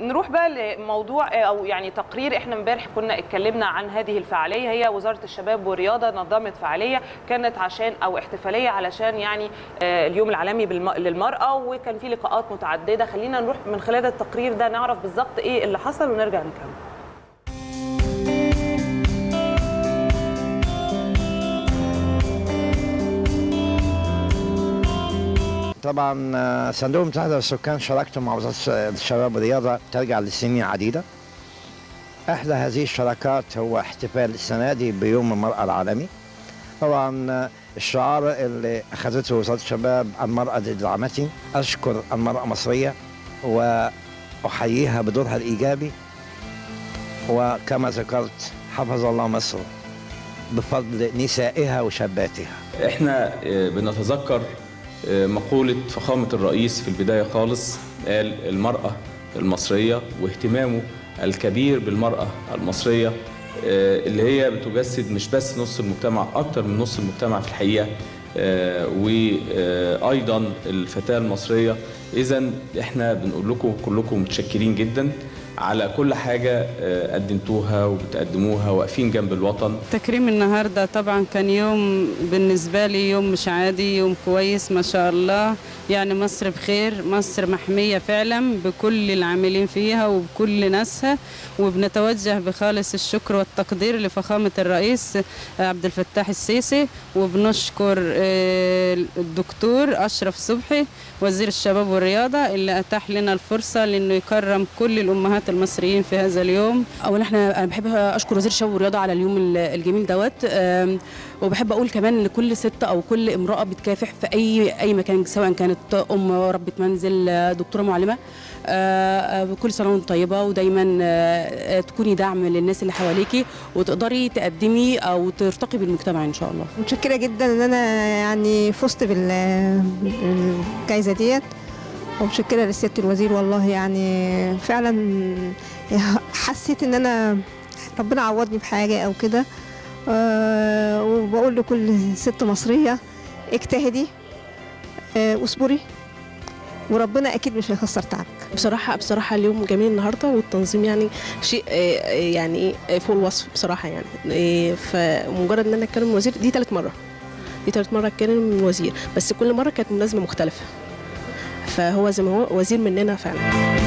نروح بقى لموضوع او يعني تقرير احنا امبارح كنا اتكلمنا عن هذه الفعاليه. هي وزاره الشباب والرياضه نظمت فعاليه كانت عشان او احتفاليه علشان يعني اليوم العالمي للمراه، وكان في لقاءات متعدده. خلينا نروح من خلال التقرير ده نعرف بالظبط ايه اللي حصل ونرجع نكمل. طبعا صندوق المساعدة للسكان شراكته مع وزارة الشباب والرياضة ترجع لسنين عديدة. أحلى هذه الشراكات هو احتفال السنة دي بيوم المرأة العالمي. طبعا الشعار اللي أخذته وزارة الشباب المرأة ضد عمتي، أشكر المرأة المصرية وأحييها بدورها الإيجابي، وكما ذكرت حفظ الله مصر بفضل نسائها وشاباتها. إحنا بنتذكر مقولة فخامة الرئيس في البداية خالص، قال المرأة المصرية واهتمامه الكبير بالمرأة المصرية اللي هي بتجسد مش بس نص المجتمع، أكتر من نص المجتمع في الحقيقة، وأيضا الفتاة المصرية. إذن إحنا بنقول لكم كلكم متشكرين جدا على كل حاجة قدمتوها وبتقدموها، واقفين جنب الوطن. تكريم النهاردة طبعا كان يوم بالنسبة لي يوم مش عادي، يوم كويس ما شاء الله، يعني مصر بخير، مصر محمية فعلا بكل العاملين فيها وبكل ناسها، وبنتوجه بخالص الشكر والتقدير لفخامة الرئيس عبد الفتاح السيسي، وبنشكر الدكتور أشرف صبحي وزير الشباب والرياضة اللي أتاح لنا الفرصة لأنه يكرم كل الأمهات المصريين في هذا اليوم. أولا أنا بحب أشكر وزير الشباب والرياضة على اليوم الجميل دوت، وبحب أقول كمان لكل ست أو كل امرأة بتكافح في أي مكان، سواء كانت أم، ربة منزل، دكتورة، معلمة، كل سنة وانت طيبة، ودايما تكوني دعم للناس اللي حواليكي وتقدري تقدمي أو ترتقي بالمجتمع إن شاء الله. متشكرة جدا إن أنا يعني فزت بالجائزة ديت، ومتشكرة لسيادة الوزير. والله يعني فعلا حسيت إن أنا ربنا عوضني بحاجة أو كده، وبقول لكل ست مصرية اجتهدي واصبري، وربنا اكيد مش هيخسر تعبك. بصراحه اليوم جميل النهارده، والتنظيم يعني شيء يعني فوق الوصف بصراحه. يعني فمجرد ان انا اتكلم الوزير دي ثالث مره اتكلم الوزير، بس كل مره كانت مناسبه مختلفه، فهو زي ما هو وزير مننا فعلا.